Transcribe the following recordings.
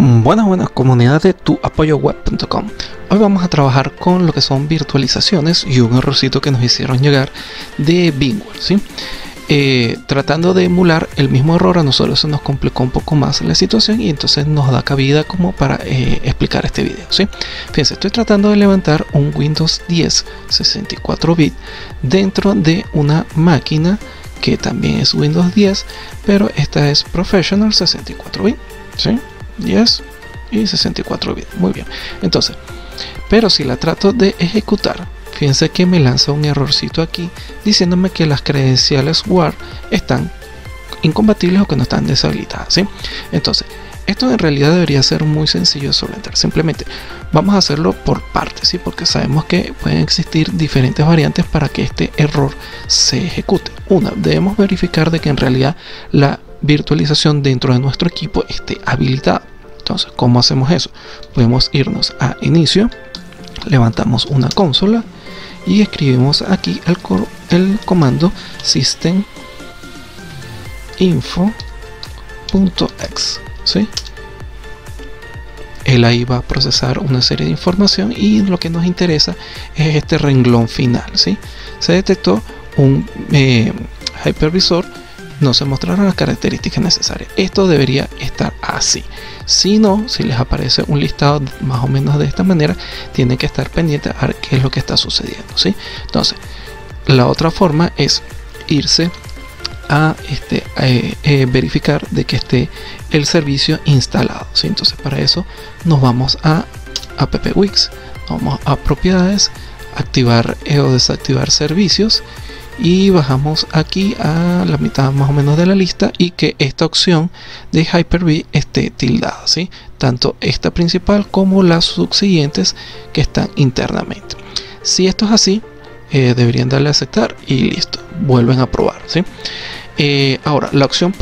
Buenas comunidad de tuapoyoweb.com. Hoy vamos a trabajar con lo que son virtualizaciones y un errorcito que nos hicieron llegar de VMware, ¿sí? Tratando de emular el mismo error, a nosotros se nos complicó un poco más la situación y entonces nos da cabida como para explicar este video, ¿sí? Fíjense, estoy tratando de levantar un Windows 10 64 bit dentro de una máquina que también es Windows 10, pero esta es Professional 64 bit, ¿sí? 10 y 64 bits, muy bien. Entonces, pero si la trato de ejecutar, fíjense que me lanza un errorcito aquí diciéndome que las credenciales guard están incompatibles o que no están deshabilitadas, ¿sí? Entonces, esto en realidad debería ser muy sencillo de solventar. Simplemente vamos a hacerlo por partes, ¿sí? Porque sabemos que pueden existir diferentes variantes para que este error se ejecute. Una, debemos verificar de que en realidad la virtualización dentro de nuestro equipo esté habilitada. Entonces, ¿cómo hacemos eso? Podemos irnos a inicio, levantamos una consola y escribimos aquí el comando systeminfo.exe, ¿sí? Él ahí va a procesar una serie de información y lo que nos interesa es este renglón final, ¿sí? Se detectó un hypervisor, no se mostraron las características necesarias. Esto debería estar así. Si no, si les aparece un listado más o menos de esta manera, tienen que estar pendientes a ver qué es lo que está sucediendo, ¿sí? Entonces, la otra forma es irse a verificar de que esté el servicio instalado, ¿sí? Entonces, para eso nos vamos a AppWiz, vamos a propiedades, activar o desactivar servicios, y bajamos aquí a la mitad más o menos de la lista y que esta opción de Hyper-V esté tildada, ¿sí? Tanto esta principal como las subsiguientes que están internamente. Si esto es así, deberían darle a aceptar y listo, vuelven a probar, ¿sí? Ahora, la opción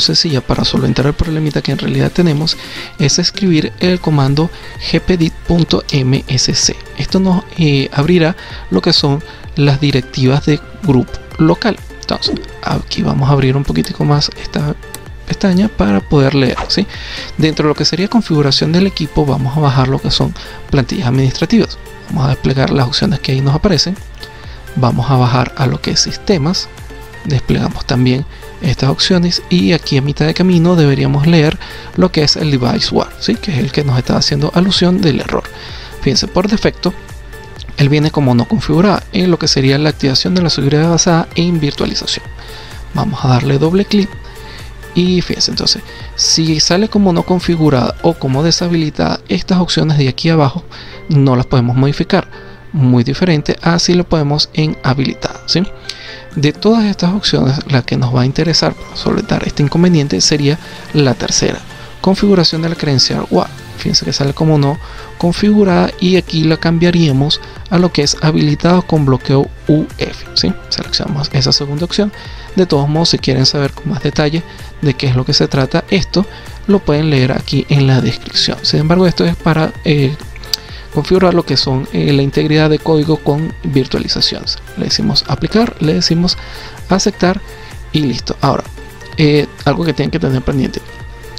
sencilla para solventar el problemita que en realidad tenemos es escribir el comando gpedit.msc. Esto nos abrirá lo que son las directivas de grupo local. Entonces, aquí vamos a abrir un poquitico más esta pestaña para poder leer, ¿sí? Dentro de lo que sería configuración del equipo, vamos a bajar lo que son plantillas administrativas. Vamos a desplegar las opciones que ahí nos aparecen. Vamos a bajar a lo que es sistemas. Desplegamos también estas opciones y aquí a mitad de camino deberíamos leer lo que es el Device Guard, ¿sí? Que es el que nos está haciendo alusión del error. Fíjense, por defecto él viene como no configurada en lo que sería la activación de la seguridad basada en virtualización. Vamos a darle doble clic y fíjense, entonces si sale como no configurada o como deshabilitada, estas opciones de aquí abajo no las podemos modificar, muy diferente a si lo podemos en habilitada, ¿sí? De todas estas opciones, la que nos va a interesar para solventar este inconveniente sería la tercera, configuración de la credencial WAF. Fíjense que sale como no configurada y aquí la cambiaríamos a lo que es habilitado con bloqueo UEFI, ¿sí? Seleccionamos esa segunda opción. De todos modos, si quieren saber con más detalle de qué es lo que se trata esto, lo pueden leer aquí en la descripción. Sin embargo, esto es para configurar lo que son la integridad de código con virtualizaciones. Le decimos aplicar, le decimos aceptar y listo. Ahora, algo que tienen que tener pendiente: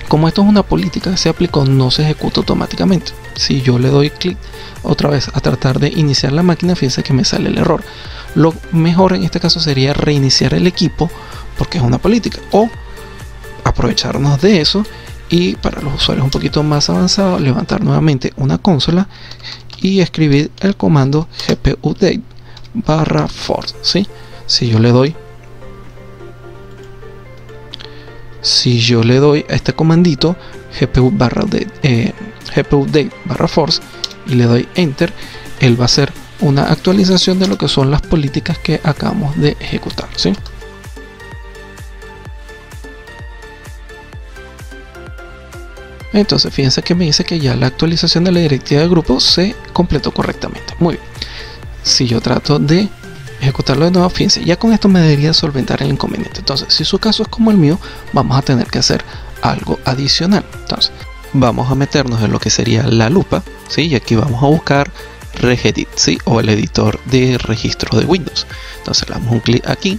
como esto es una política que se aplicó, no se ejecuta automáticamente. Si yo le doy clic otra vez a tratar de iniciar la máquina, fíjense que me sale el error. Lo mejor en este caso sería reiniciar el equipo, porque es una política, o aprovecharnos de eso. Y para los usuarios un poquito más avanzados, levantar nuevamente una consola y escribir el comando gpupdate /force, ¿sí? Si yo le doy a este comandito gpupdate /force y le doy enter, él va a hacer una actualización de lo que son las políticas que acabamos de ejecutar, ¿sí? Entonces, fíjense que me dice que ya la actualización de la directiva de grupo se completó correctamente. Muy bien. Si yo trato de ejecutarlo de nuevo, fíjense, ya con esto me debería solventar el inconveniente. Entonces, si su caso es como el mío, vamos a tener que hacer algo adicional. Entonces, vamos a meternos en lo que sería la lupa, ¿sí? Y aquí vamos a buscar Regedit, ¿sí? O el editor de registros de Windows. Entonces, le damos un clic aquí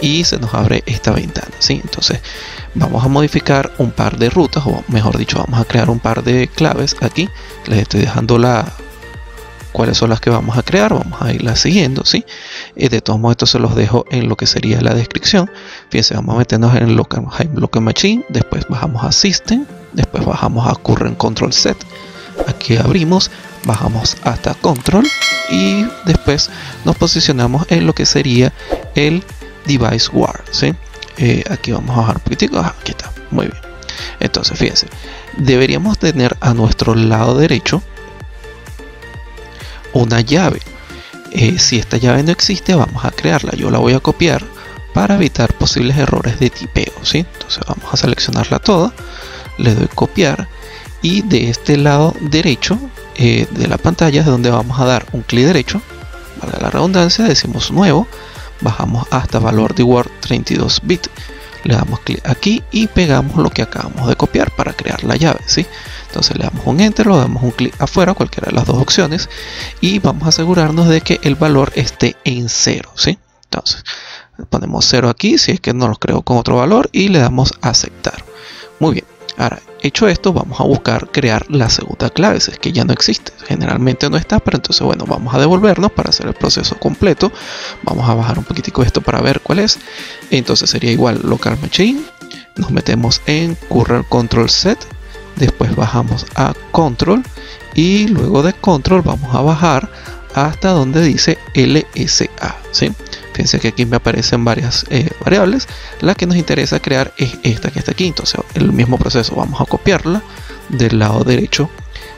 y se nos abre esta ventana, ¿sí? Entonces vamos a modificar un par de rutas, o mejor dicho, vamos a crear un par de claves. Aquí les estoy dejando cuáles son las que vamos a crear, vamos a irlas siguiendo, ¿sí? De todos modos, esto se los dejo en lo que sería la descripción. Fíjense, vamos a meternos en Local Machine, después bajamos a System, después bajamos a Current Control Set, aquí abrimos, bajamos hasta Control y después nos posicionamos en lo que sería el Device Guard, ¿sí? Aquí vamos a bajar un poquitico, aquí está, muy bien. Entonces fíjense, deberíamos tener a nuestro lado derecho una llave. Si esta llave no existe, vamos a crearla. Yo la voy a copiar para evitar posibles errores de tipeo, ¿sí? Entonces vamos a seleccionarla toda, le doy copiar, y de este lado derecho de la pantalla es donde vamos a dar un clic derecho, para la redundancia, decimos nuevo, bajamos hasta valor de Word 32 bits, le damos clic aquí y pegamos lo que acabamos de copiar para crear la llave, ¿sí? Entonces le damos un enter, le damos un clic afuera, cualquiera de las dos opciones, y vamos a asegurarnos de que el valor esté en 0, ¿sí? Entonces ponemos 0 aquí si es que no lo creo con otro valor y le damos aceptar. Muy bien. Ahora, hecho esto, vamos a buscar crear la segunda clave, si es que ya no existe, generalmente no está, pero entonces bueno, vamos a devolvernos para hacer el proceso completo. Vamos a bajar un poquitico esto para ver cuál es. Entonces sería igual Local Machine, nos metemos en Current Control Set, después bajamos a Control y luego de Control vamos a bajar hasta donde dice LSA, ¿sí? Fíjense que aquí me aparecen varias variables. La que nos interesa crear es esta que está aquí. Entonces el mismo proceso, vamos a copiarla del lado derecho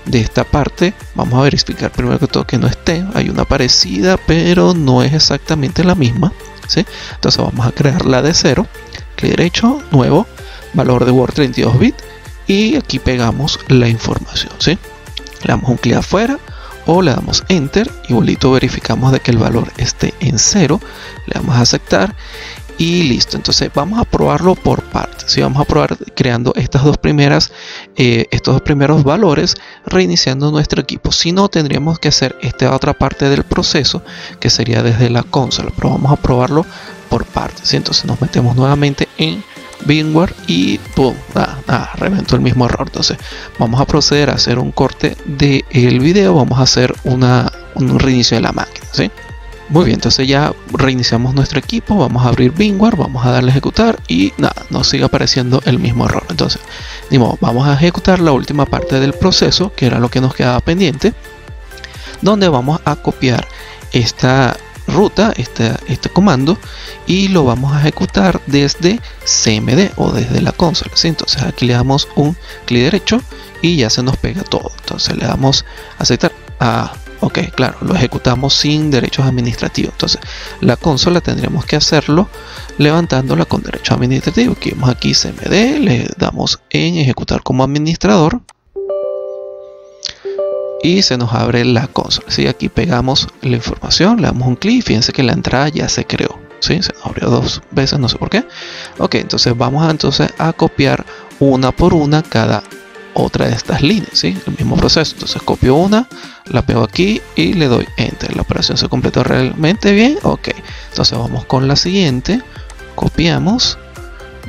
de esta parte. Vamos a verificar primero que todo que no esté. Hay una parecida pero no es exactamente la misma, ¿sí? Entonces vamos a crearla de cero. Clic derecho, nuevo, valor de Word 32 bits. Y aquí pegamos la información, ¿sí? Le damos un clic afuera o le damos enter y bolito verificamos de que el valor esté en 0, le damos a aceptar y listo. Entonces vamos a probarlo por partes, ¿sí? Vamos a probar creando estas dos primeras, estos dos primeros valores, reiniciando nuestro equipo. Si no, tendríamos que hacer esta otra parte del proceso que sería desde la consola, pero vamos a probarlo por partes, ¿sí? Entonces nos metemos nuevamente en VMware y ¡pum! Reventó el mismo error. Entonces vamos a proceder a hacer un corte del video, vamos a hacer un reinicio de la máquina, ¿sí? Muy bien, entonces ya reiniciamos nuestro equipo, vamos a abrir VMware, vamos a darle a ejecutar y nada, nos sigue apareciendo el mismo error. Entonces, ni modo, vamos a ejecutar la última parte del proceso, que era lo que nos quedaba pendiente, donde vamos a copiar esta ruta, este comando, y lo vamos a ejecutar desde CMD o desde la consola, ¿sí? Entonces aquí le damos un clic derecho y ya se nos pega todo. Entonces le damos aceptar. Ok, claro, lo ejecutamos sin derechos administrativos. Entonces la consola tendríamos que hacerlo levantándola con derechos administrativos. Aquí vamos aquí CMD, le damos en ejecutar como administrador y se nos abre la consola, ¿sí? Aquí pegamos la información, le damos un clic y fíjense que la entrada ya se creó, ¿sí? Se nos abrió dos veces, no sé por qué. Ok, entonces vamos a copiar una por una cada otra de estas líneas, ¿sí? El mismo proceso. Entonces copio una, la pego aquí y le doy enter. La operación se completó realmente bien. Ok, entonces vamos con la siguiente, copiamos,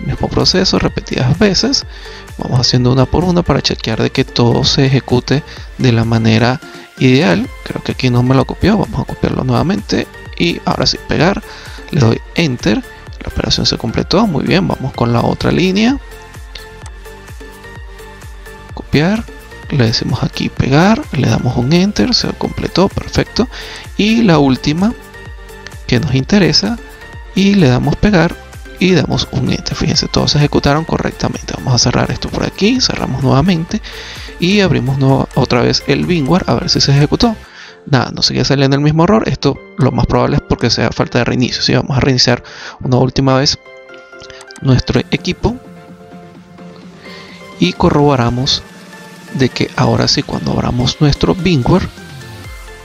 mismo proceso repetidas veces, vamos haciendo una por una para chequear de que todo se ejecute de la manera ideal. Creo que aquí no me lo copió, vamos a copiarlo nuevamente y ahora sí pegar, le doy enter, la operación se completó, muy bien. Vamos con la otra línea, copiar, le decimos aquí pegar, le damos un enter, se completó, perfecto. Y la última que nos interesa y le damos pegar y damos un enter. Fíjense, todos se ejecutaron correctamente. Vamos a cerrar esto por aquí, cerramos nuevamente y abrimos otra vez el VMware a ver si se ejecutó. Nada, nos sigue saliendo el mismo error. Esto lo más probable es porque sea falta de reinicio, ¿sí? Vamos a reiniciar una última vez nuestro equipo y corroboramos de que ahora sí, cuando abramos nuestro VMware,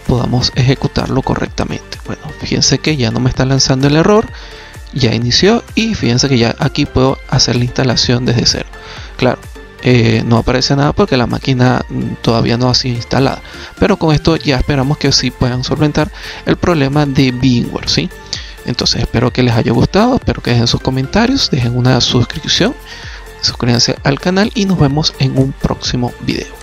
podamos ejecutarlo correctamente. Bueno, fíjense que ya no me está lanzando el error, ya inició y fíjense que ya aquí puedo hacer la instalación desde cero. Claro, no aparece nada porque la máquina todavía no ha sido instalada, pero con esto ya esperamos que sí puedan solventar el problema de VMware, ¿sí? Entonces espero que les haya gustado, espero que dejen sus comentarios, dejen una suscripción, suscríbanse al canal y nos vemos en un próximo video.